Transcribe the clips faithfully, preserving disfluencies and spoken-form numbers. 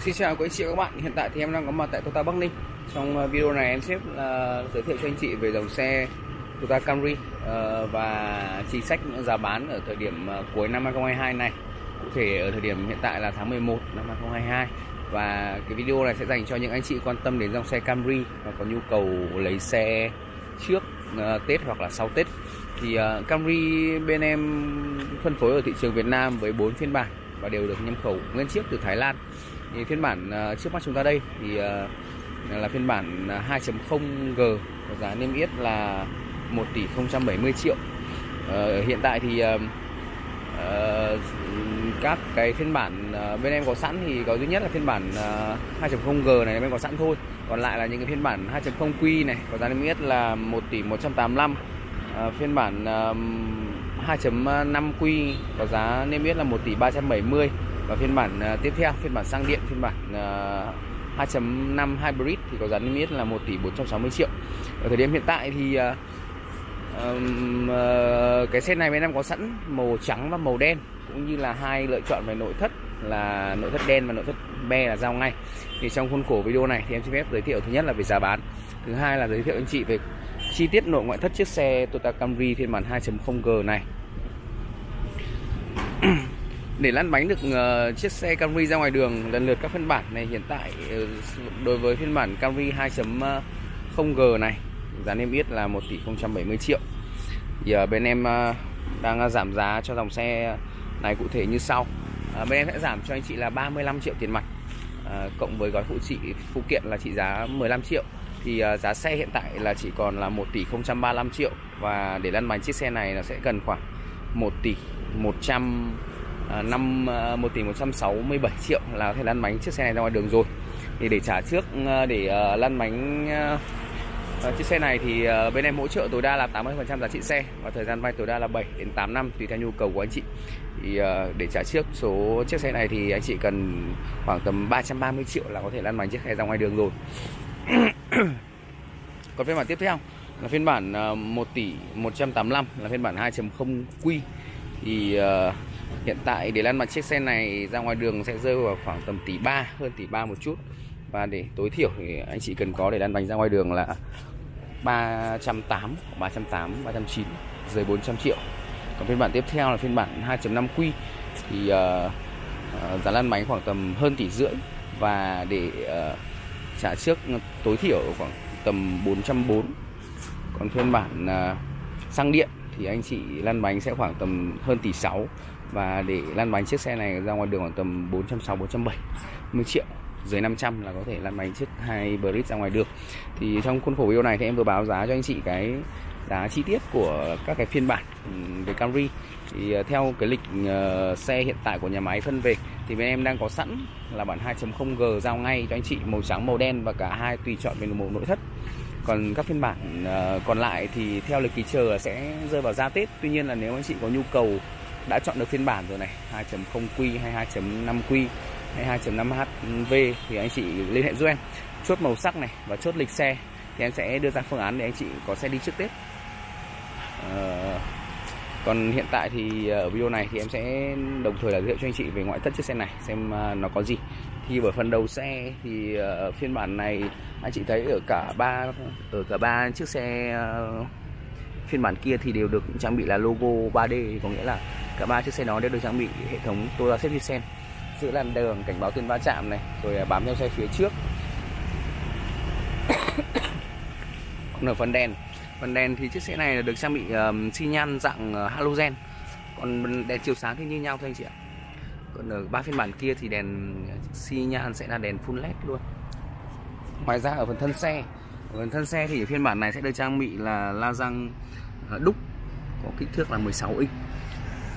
Xin chào quý anh chị và các bạn, hiện tại thì em đang có mặt tại Toyota Bắc Ninh. Trong video này em sẽ uh, giới thiệu cho anh chị về dòng xe Toyota Camry uh, và chính sách giá bán ở thời điểm uh, cuối năm hai nghìn không trăm hai mươi hai này. Cụ thể ở thời điểm hiện tại là tháng mười một năm hai nghìn không trăm hai mươi hai. Và cái video này sẽ dành cho những anh chị quan tâm đến dòng xe Camry và có nhu cầu lấy xe trước uh, Tết hoặc là sau Tết. Thì uh, Camry bên em phân phối ở thị trường Việt Nam với bốn phiên bản và đều được nhập khẩu nguyên chiếc từ Thái Lan. Thì phiên bản trước mắt chúng ta đây thì là phiên bản hai chấm không G có giá niêm yết là một tỷ không trăm bảy mươi triệu. Hiện tại thì các cái phiên bản bên em có sẵn thì có duy nhất là phiên bản hai chấm không G này bên em có sẵn thôi. Còn lại là những cái phiên bản hai chấm không Q này có giá niêm yết là một tỷ một trăm tám mươi lăm. Phiên bản hai chấm năm Q có giá niêm yết là một tỷ ba trăm bảy mươi. Và phiên bản uh, tiếp theo, phiên bản xăng điện, phiên bản uh, hai chấm năm Hybrid thì có giá niêm yết là một tỷ bốn trăm sáu mươi triệu. Ở thời điểm hiện tại thì uh, um, uh, cái xe này bên em có sẵn màu trắng và màu đen, cũng như là hai lựa chọn về nội thất là nội thất đen và nội thất be là giao ngay. Thì trong khuôn khổ video này thì em xin phép giới thiệu thứ nhất là về giá bán, thứ hai là giới thiệu anh chị về chi tiết nội ngoại thất chiếc xe Toyota Camry phiên bản hai chấm không G này. Để lăn bánh được uh, chiếc xe Camry ra ngoài đường lần lượt các phiên bản này, hiện tại uh, đối với phiên bản Camry hai chấm không G này giá niêm yết là một tỷ không trăm bảy mươi triệu. Giờ uh, bên em uh, đang uh, giảm giá cho dòng xe này cụ thể như sau. uh, Bên em sẽ giảm cho anh chị là ba mươi lăm triệu tiền mặt, uh, cộng với gói phụ trị phụ kiện là trị giá mười lăm triệu. Thì uh, giá xe hiện tại là chỉ còn là một tỷ không trăm ba mươi lăm triệu. Và để lăn bánh chiếc xe này là sẽ cần khoảng một tỷ một trăm sáu mươi bảy triệu là có thể lăn bánh chiếc xe này ra ngoài đường rồi. Thì để trả trước, để lăn bánh chiếc xe này thì bên em hỗ trợ tối đa là tám mươi phần trăm giá trị xe và thời gian vay tối đa là bảy đến tám năm tùy theo nhu cầu của anh chị. Thì để trả trước số chiếc xe này thì anh chị cần khoảng tầm ba trăm ba mươi triệu là có thể lăn bánh chiếc xe ra ngoài đường rồi. Còn phiên bản tiếp theo là phiên bản một tỷ một trăm tám mươi lăm là phiên bản hai chấm không Q. Thì uh, hiện tại để lăn mặt chiếc xe này ra ngoài đường sẽ rơi vào khoảng tầm tỷ ba, hơn tỷ ba một chút. Và để tối thiểu thì anh chị cần có để lăn bánh ra ngoài đường là ba trăm tám mươi, ba trăm tám mươi, ba trăm chín mươi, dưới bốn trăm triệu. Còn phiên bản tiếp theo là phiên bản hai chấm năm Q thì uh, uh, giá lăn bánh khoảng tầm hơn tỷ rưỡi. Và để uh, trả trước tối thiểu khoảng tầm bốn trăm bốn mươi. Còn phiên bản uh, xăng điện thì anh chị lăn bánh sẽ khoảng tầm hơn tỷ sáu. Và để lăn bánh chiếc xe này ra ngoài đường khoảng tầm bốn trăm sáu mươi, bốn trăm bảy mươi triệu. Dưới năm trăm là có thể lăn bánh chiếc Hybrid ra ngoài đường. Thì trong khuôn khổ video này thì em vừa báo giá cho anh chị cái giá chi tiết của các cái phiên bản về Camry. Thì theo cái lịch xe hiện tại của nhà máy phân về thì bên em đang có sẵn là bản hai chấm không G giao ngay cho anh chị, màu trắng, màu đen và cả hai tùy chọn về màu nội thất. Còn các phiên bản còn lại thì theo lịch kỳ chờ sẽ rơi vào ra Tết. Tuy nhiên là nếu anh chị có nhu cầu đã chọn được phiên bản rồi này hai chấm không Q hay hai chấm năm Q hay hai chấm năm H V thì anh chị liên hệ giúp em chốt màu sắc này và chốt lịch xe, thì em sẽ đưa ra phương án để anh chị có xe đi trước Tết. à, Còn hiện tại thì ở video này thì em sẽ đồng thời là giới thiệu cho anh chị về ngoại thất chiếc xe này, xem nó có gì. Thì bởi phần đầu xe thì uh, phiên bản này anh chị thấy ở cả ba ở cả ba chiếc xe uh, phiên bản kia thì đều được trang bị là logo ba D, có nghĩa là cả ba chiếc xe đó đều được trang bị hệ thống Toyota Safety Sense, giữ làn đường, cảnh báo tiền va chạm này, rồi bám theo xe phía trước. Còn ở phần đèn, phần đèn thì chiếc xe này là được trang bị um, xi nhan dạng uh, halogen. Còn đèn chiếu sáng thì như nhau thôi anh chị ạ. Còn ở ba phiên bản kia thì đèn xi nhan sẽ là đèn full led luôn. Ngoài ra ở phần thân xe, ở phần thân xe thì phiên bản này sẽ được trang bị là la răng đúc có kích thước là mười sáu inch.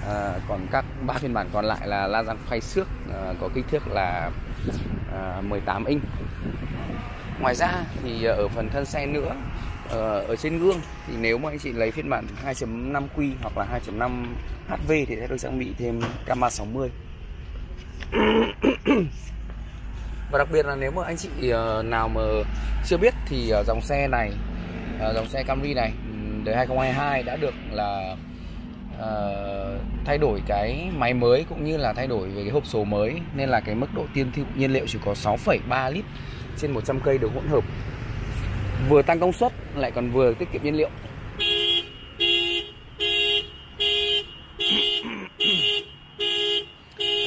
À, còn các ba phiên bản còn lại là la răng phay xước à, có kích thước là à, mười tám inch. Ngoài ra thì ở phần thân xe nữa, ở trên gương thì nếu mà anh chị lấy phiên bản hai chấm năm Q hoặc là hai chấm năm H V thì sẽ được trang bị thêm camera sáu mươi. Và đặc biệt là nếu mà anh chị nào mà chưa biết thì dòng xe này, dòng xe Camry này đời hai nghìn không trăm hai mươi hai đã được là uh, thay đổi cái máy mới cũng như là thay đổi về cái hộp số mới, nên là cái mức độ tiêu thụ nhiên liệu chỉ có sáu phẩy ba lít trên một trăm cây được hỗn hợp, vừa tăng công suất lại còn vừa tiết kiệm nhiên liệu.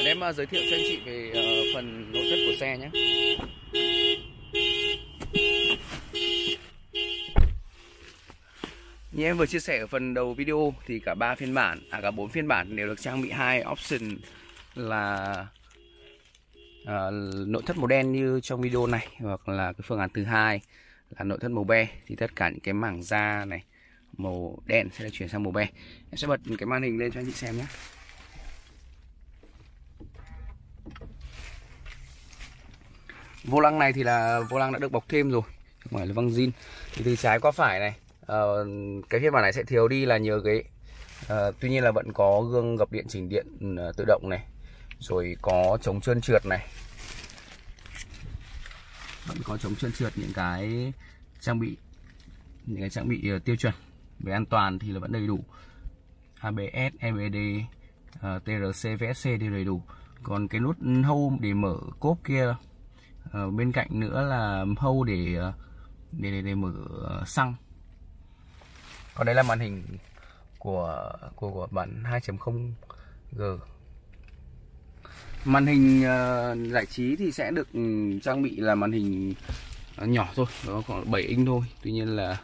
Em giới thiệu cho anh chị về uh, phần nội thất của xe nhé. Như em vừa chia sẻ ở phần đầu video thì cả ba phiên bản, à cả bốn phiên bản đều được trang bị hai option là uh, nội thất màu đen như trong video này, hoặc là cái phương án thứ hai là nội thất màu be. Thì tất cả những cái mảng da này màu đen sẽ được chuyển sang màu be. Em sẽ bật cái màn hình lên cho anh chị xem nhé. Vô lăng này thì là vô lăng đã được bọc thêm rồi, không phải là băng zin. Thì từ trái qua phải này, uh, cái phiên bản này sẽ thiếu đi là nhiều ghế. Uh, tuy nhiên là vẫn có gương gập điện chỉnh điện uh, tự động này, rồi có chống trơn trượt này, vẫn có chống trơn trượt những cái trang bị, những cái trang bị uh, tiêu chuẩn. Về an toàn thì là vẫn đầy đủ, a bê ét, e bê đê, uh, tê rờ xê, vê ét xê đều đầy đủ. Còn cái nút home để mở cốp kia, ở bên cạnh nữa là hâu để, để để để mở xăng. Còn đây là màn hình của của của bản hai chấm không G. Màn hình uh, giải trí thì sẽ được trang bị là màn hình nhỏ thôi, nó khoảng bảy inch thôi. Tuy nhiên là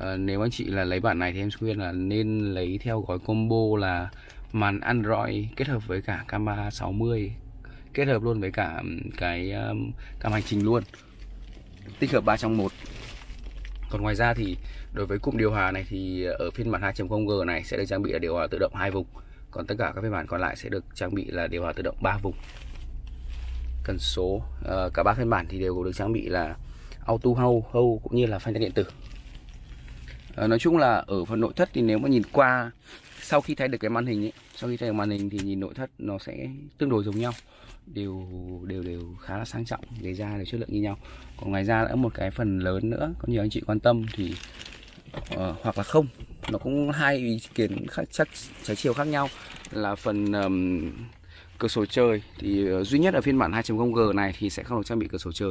uh, nếu anh chị là lấy bản này thì em khuyên là nên lấy theo gói combo là màn Android kết hợp với cả camera sáu mươi, kết hợp luôn với cả cái um, cam hành trình luôn, tích hợp ba trong một. Còn ngoài ra thì đối với cụm điều hòa này thì ở phiên bản hai chấm không G này sẽ được trang bị là điều hòa tự động hai vùng. Còn tất cả các phiên bản còn lại sẽ được trang bị là điều hòa tự động ba vùng. Cần số uh, cả ba phiên bản thì đều được trang bị là auto hold, hold cũng như là phanh tay điện tử. Uh, nói chung là ở phần nội thất thì nếu mà nhìn qua sau khi thay được cái màn hình ấy, sau khi thay được màn hình thì nhìn nội thất nó sẽ tương đối giống nhau, đều đều đều khá là sang trọng, ghế da đều chất lượng như nhau. Còn ngoài ra nữa một cái phần lớn nữa có nhiều anh chị quan tâm thì uh, hoặc là không, nó cũng hai ý kiến khác, chắc trái chiều khác nhau, là phần um, cửa sổ trời thì uh, duy nhất ở phiên bản hai chấm không G này thì sẽ không được trang bị cửa sổ trời,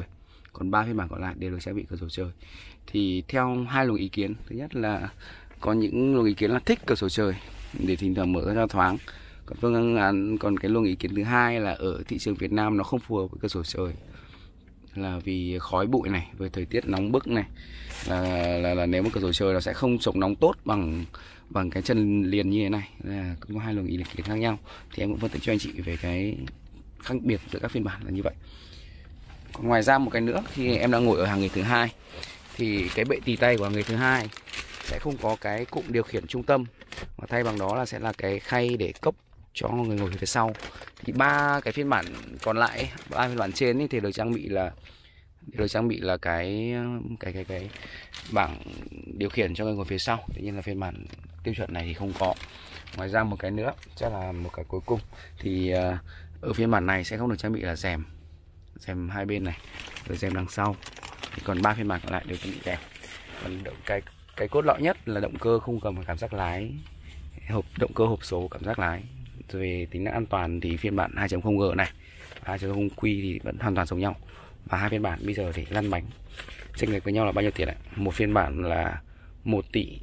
còn ba phiên bản còn lại đều được trang bị cửa sổ trời. Thì theo hai luồng ý kiến, thứ nhất là có những luồng ý kiến là thích cửa sổ trời để thỉnh thoảng mở ra thoáng. Còn phương án, còn cái luồng ý kiến thứ hai là ở thị trường Việt Nam nó không phù hợp với cửa sổ trời, là vì khói bụi này, với thời tiết nóng bức này, là là, là nếu mà cửa sổ trời nó sẽ không chống nóng tốt bằng bằng cái chân liền như thế này. Là cũng có hai luồng ý kiến khác nhau, thì em cũng phân tích cho anh chị về cái khác biệt giữa các phiên bản là như vậy. Còn ngoài ra một cái nữa, khi em đang ngồi ở hàng ghế thứ hai thì cái bệ tì tay của hàng ghế thứ hai sẽ không có cái cụm điều khiển trung tâm, mà thay bằng đó là sẽ là cái khay để cốc cho người ngồi phía sau. Thì ba cái phiên bản còn lại, ba phiên bản trên ấy, thì được trang bị là được trang bị là cái cái cái cái bảng điều khiển cho người ngồi phía sau. Tuy nhiên là phiên bản tiêu chuẩn này thì không có. Ngoài ra một cái nữa, chắc là một cái cuối cùng, thì ở phiên bản này sẽ không được trang bị là rèm, rèm hai bên này, rồi rèm đằng sau. Thì còn ba phiên bản còn lại đều trang bị rèm. Còn cái cái cốt lõi nhất là động cơ không cầm cảm giác lái, hộp động cơ hộp số cảm giác lái. Về tính năng an toàn thì phiên bản hai chấm không G này, hai chấm không Q thì vẫn hoàn toàn giống nhau. Và hai phiên bản bây giờ thì lăn bánh chênh lệch với nhau là bao nhiêu tiền ạ? Một phiên bản là một tỷ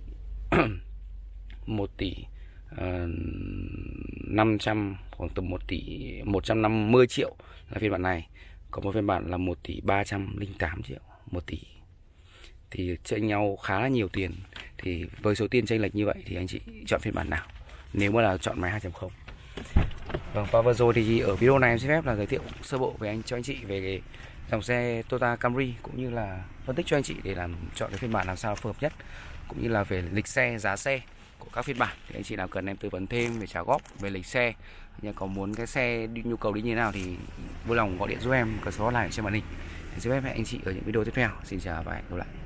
một tỷ uh, năm trăm, khoảng tầm một tỷ một trăm năm mươi triệu là phiên bản này. Còn một phiên bản là một tỷ ba trăm lẻ tám triệu, một tỷ. Thì chênh nhau khá là nhiều tiền. Thì với số tiền chênh lệch như vậy thì anh chị chọn phiên bản nào nếu mà là chọn máy hai chấm không? Vâng, và vừa rồi thì ở video này em xin phép là giới thiệu sơ bộ với anh cho anh chị về cái dòng xe Toyota Camry, cũng như là phân tích cho anh chị để làm chọn cái phiên bản làm sao phù hợp nhất, cũng như là về lịch xe, giá xe của các phiên bản. Thì anh chị nào cần em tư vấn thêm về trả góp, về lịch xe, nhà có muốn cái xe đi, nhu cầu đi như thế nào thì vui lòng gọi điện giúp em, có số hotline trên màn hình. Em xin phép hẹn anh chị ở những video tiếp theo. Xin chào và hẹn gặp lại.